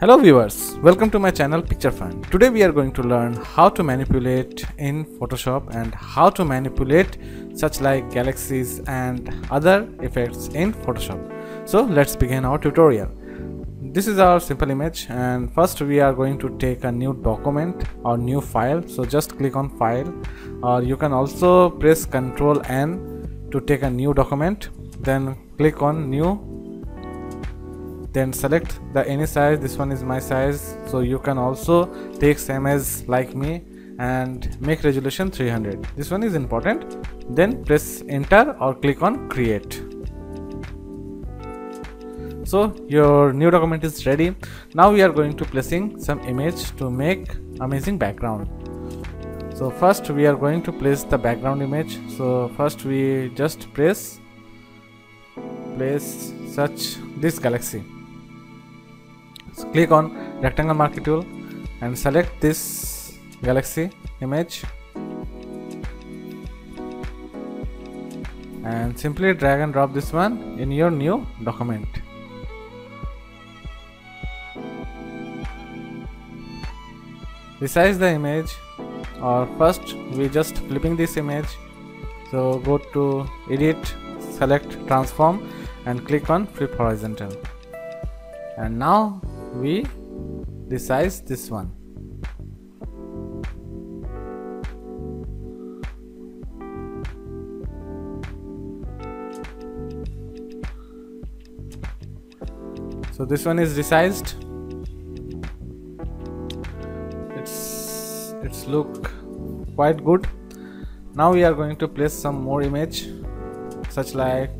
Hello viewers, welcome to my channel Picture Fun. Today we are going to learn how to manipulate in Photoshop and how to manipulate such like galaxies and other effects in Photoshop. So let's begin our tutorial. This is our simple image, and first we are going to take a new document or new file. So just click on file, or you can also press Ctrl N to take a new document, then click on new. Then select the any size. This one is my size, so you can also take same as like me and make resolution 300. This one is important. Then press enter or click on create. So your new document is ready. Now we are going to placing some image to make amazing background. So first we are going to place the background image. So first we just place such this galaxy. So click on rectangle marquee tool and select this galaxy image and simply drag and drop this one in your new document. Resize the image, or first we just flipping this image. So go to edit, select transform and click on flip horizontal, and now we resize this one. So this one is resized. It's look quite good. Now we are going to place some more image such like,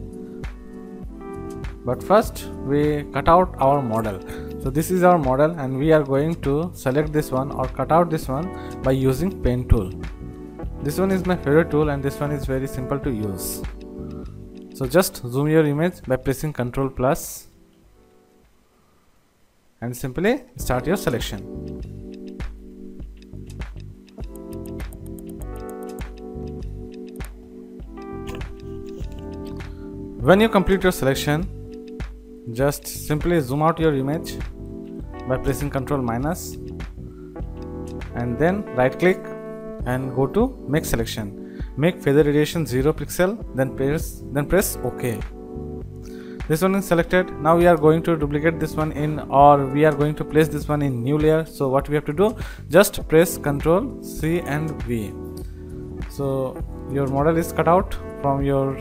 but first we cut out our model. So this is our model, and we are going to select this one or cut out this one by using pen tool. This one is my favorite tool, and this one is very simple to use. So just zoom your image by pressing Ctrl plus and simply start your selection. When you complete your selection, just simply zoom out your image by pressing Ctrl minus and then right click and go to make selection, make feather radiation 0 pixel, then press OK. This one is selected. Now we are going to duplicate this one in, or we are going to place this one in new layer. So what we have to do, just press Ctrl C and V. So your model is cut out from your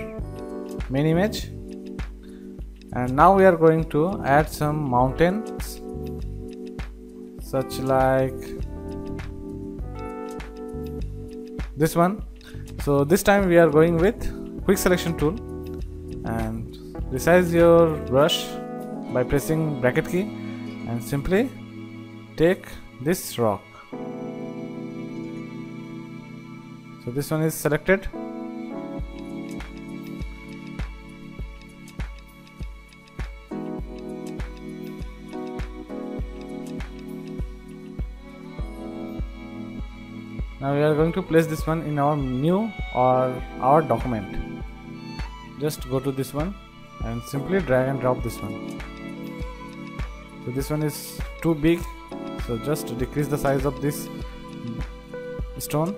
main image. And now we are going to add some mountains such like this one. So this time we are going with quick selection tool and resize your brush by pressing bracket key and simply take this rock. So this one is selected. Now we are going to place this one in our new or our document. Just go to this one and simply drag and drop this one. So this one is too big, so just decrease the size of this stone.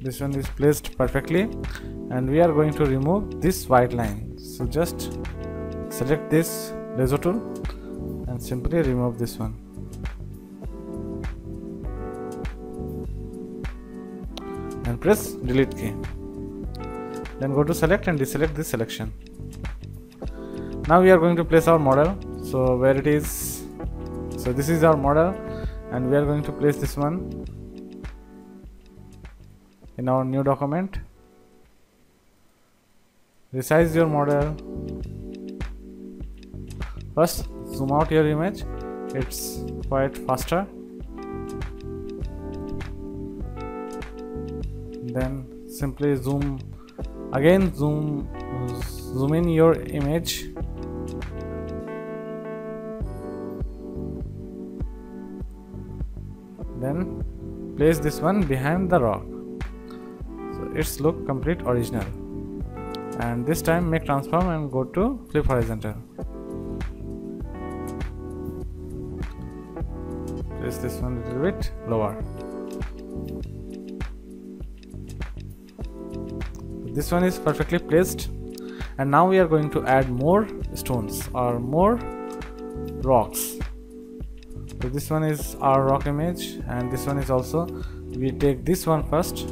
This one is placed perfectly, and we are going to remove this white line. So just select this laser tool and simply remove this one. And press delete key. Then go to select and deselect this selection. Now we are going to place our model. So where it is. So this is our model, and we are going to place this one in our new document. Resize your model. First zoom out your image, it's quite faster. Then simply zoom again, zoom in your image. Then place this one behind the rock, so it's look complete original. And this time make transform and go to flip horizontal. Place this one a little bit lower. This one is perfectly placed, and now we are going to add more stones or more rocks. So this one is our rock image, and this one is also. We take this one first.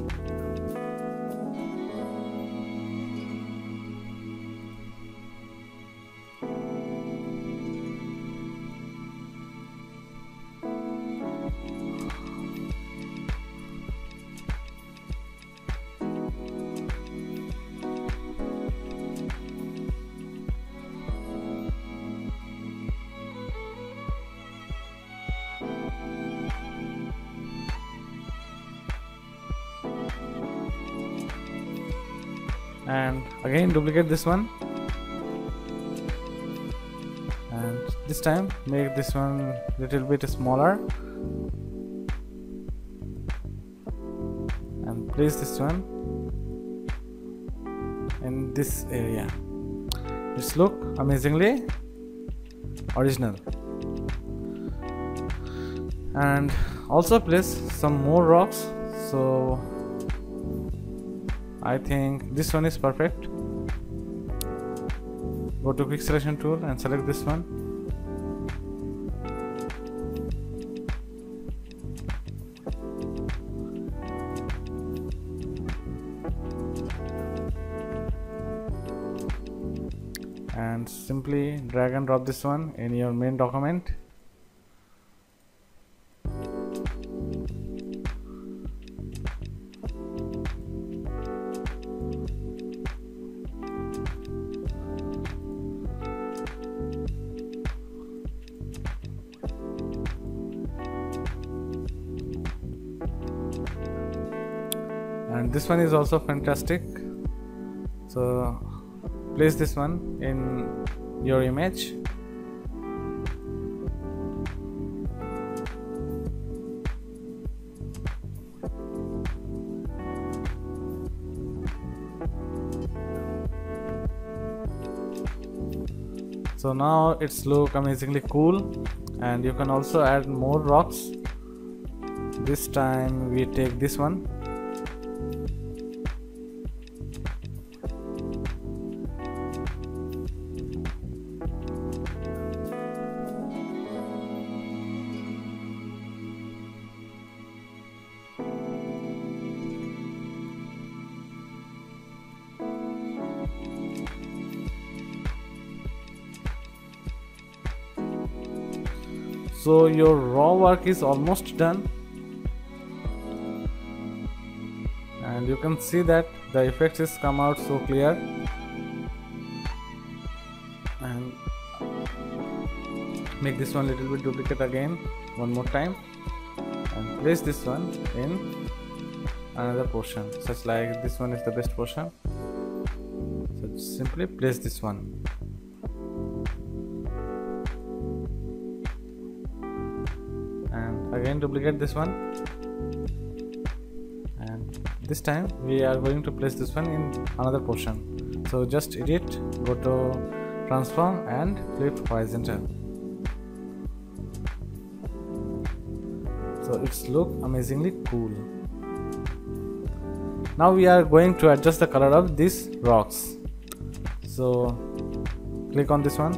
And again duplicate this one, and this time make this one little bit smaller and place this one in this area. It's look amazingly original. And also place some more rocks. So I think this one is perfect. Go to quick selection tool and select this one. And simply drag and drop this one in your main document. And this one is also fantastic. So place this one in your image. So now it's look amazingly cool, and you can also add more rocks. This time we take this one. So your raw work is almost done, and you can see that the effects is come out so clear. And make this one little bit duplicate again one more time, and place this one in another portion, such like this one is the best portion. So simply place this one. Again duplicate this one, and this time we are going to place this one in another portion. So just edit, go to transform and flip horizontal. So it's look amazingly cool. Now we are going to adjust the color of these rocks. So click on this one,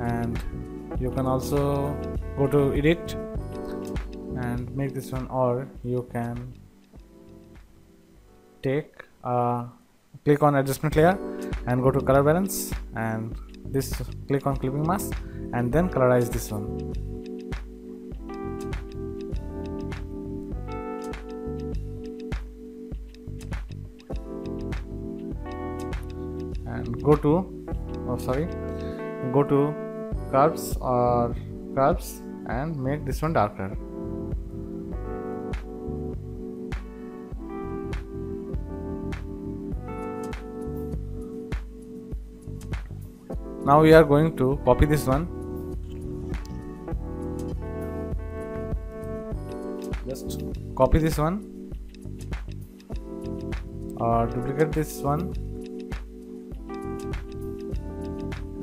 and you can also go to edit and make this one, or you can take click on adjustment layer and go to color balance, and this click on clipping mask and then colorize this one. And go to go to curves or curves and make this one darker. Now we are going to copy this one just copy this one, duplicate this one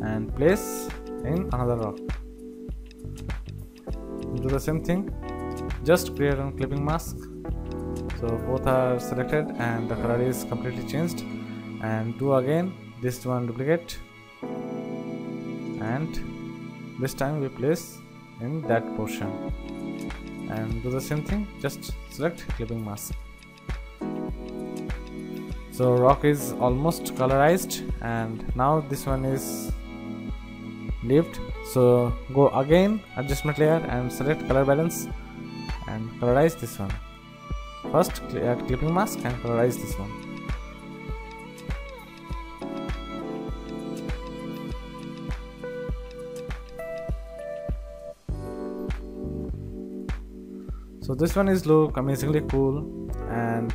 and place in another row. Do the same thing, just create a clipping mask. So both are selected and the color is completely changed, and do again this one, duplicate, and this time we place in that portion, and do the same thing, just select clipping mask. So rock is almost colorized, and now this one is lived. So go again, adjustment layer, and select color balance and colorize this one. First add clipping mask and colorize this one. So this one is look amazingly cool, and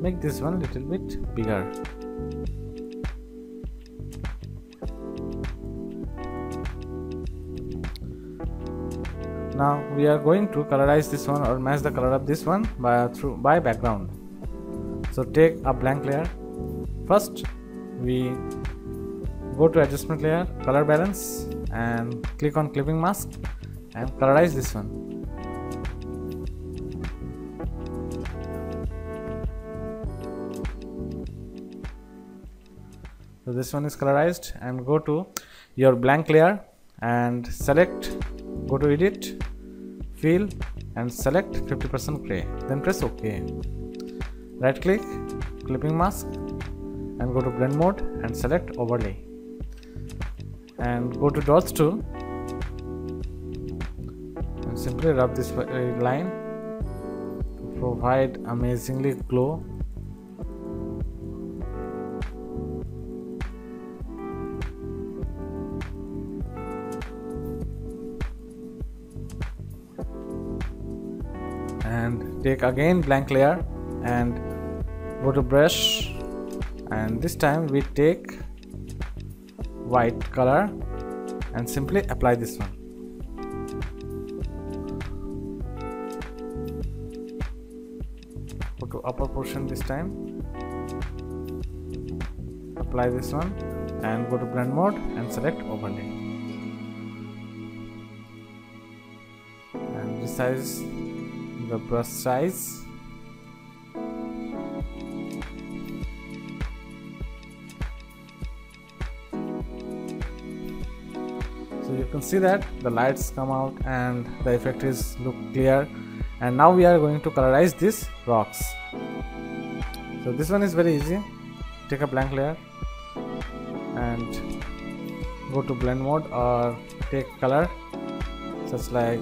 make this one little bit bigger. Now we are going to colorize this one or match the color of this one by background. So take a blank layer. First we go to adjustment layer, color balance, and click on clipping mask and colorize this one. So this one is colorized, and go to your blank layer and select, go to edit, fill, and select 50% gray, then press OK. Right click, clipping mask, and go to blend mode and select overlay, and go to dots tool and simply rub this line to provide amazingly glow. And take again blank layer and go to brush, and this time we take white color and simply apply this one. Go to upper portion this time, apply this one, and go to blend mode and select overlay, and resize the brush size, so you can see that the lights come out and the effect is look clear. And now we are going to colorize these rocks. So this one is very easy. Take a blank layer and go to blend mode or take color, just like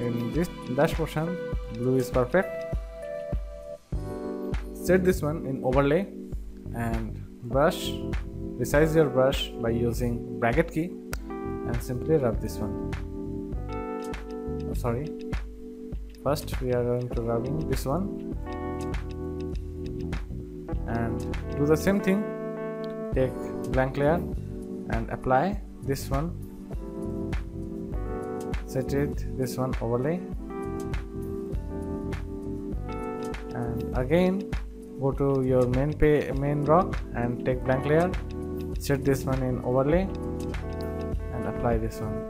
in this dash portion, blue is perfect. Set this one in overlay and brush, resize your brush by using bracket key, and simply rub this one. Oh, sorry, first we are going to rubbing this one, and do the same thing. Take blank layer and apply this one, set it this one overlay, and again go to your main rock and take blank layer, set this one in overlay and apply this one.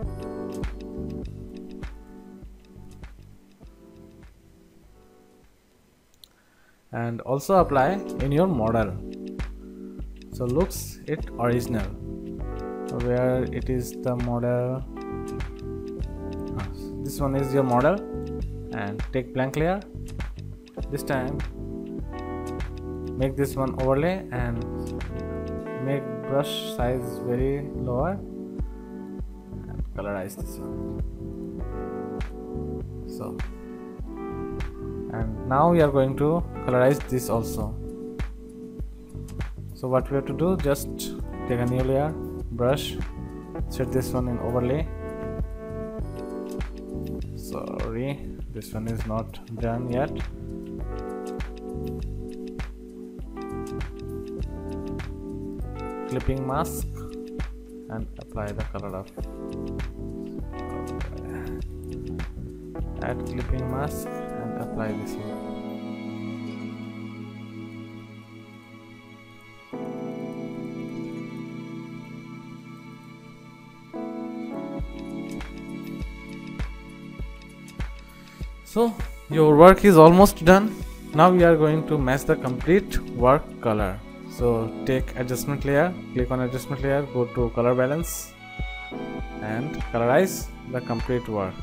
And also apply in your model, so looks it original. Where it is the model, this one is your model, and take blank layer. This time make this one overlay and make brush size very lower and colorize this one. So, and now we are going to colorize this also. So what we have to do, just take a new layer, brush, set this one in overlay. Sorry, this one is not done yet. Clipping mask and apply the color of add clipping mask and apply this here. So your work is almost done. Now we are going to match the complete work color. So take adjustment layer, click on adjustment layer, go to color balance and colorize the complete work.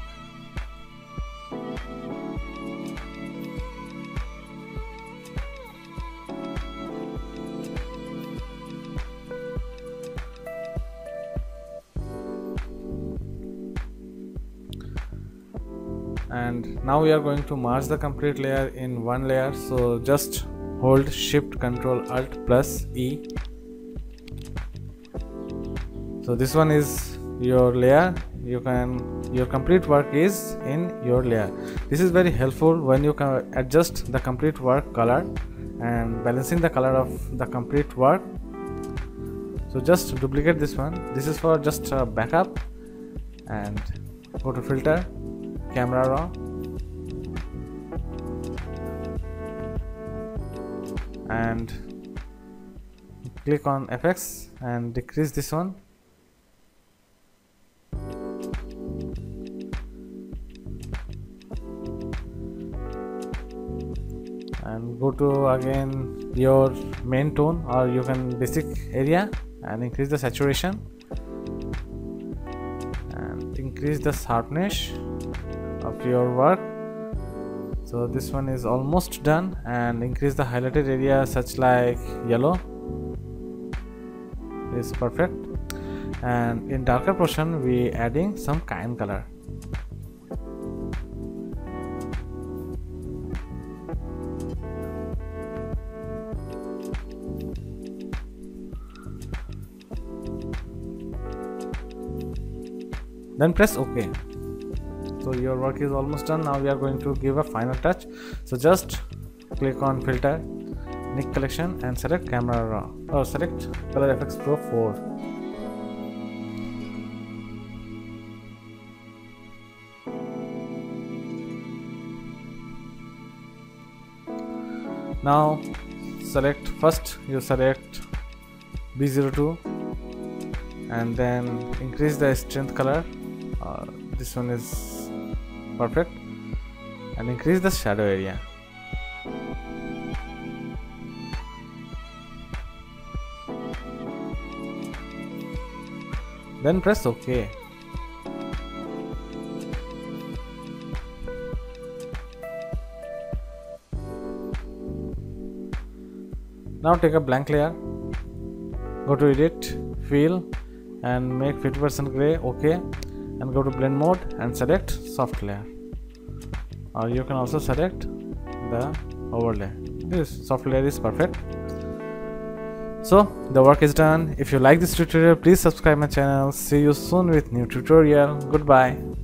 And now we are going to merge the complete layer in one layer, so just hold Shift Control Alt plus E. So this one is your layer. Your complete work is in your layer. This is very helpful when you can adjust the complete work color and balancing the color of the complete work. So just duplicate this one. This is for just a backup, and go to filter, camera raw, and click on FX and decrease this one. And go to again your main tone, or you can basic area, and increase the saturation and increase the sharpness of your work. So this one is almost done, and increase the highlighted area such like yellow. This is perfect. And in darker portion we adding some cyan color. Then press OK. So your work is almost done. Now we are going to give a final touch. So just click on filter, Nik collection, and select camera raw, or select Color FX Pro 4. Now select first, you select B02 and then increase the strength color. This one is perfect, and increase the shadow area. Then press OK. Now take a blank layer, go to edit, fill, and make 50% gray, OK. And go to blend mode and select soft layer, or you can also select the overlay. This soft layer is perfect. So the work is done. If you like this tutorial, please subscribe my channel. See you soon with new tutorial. Goodbye.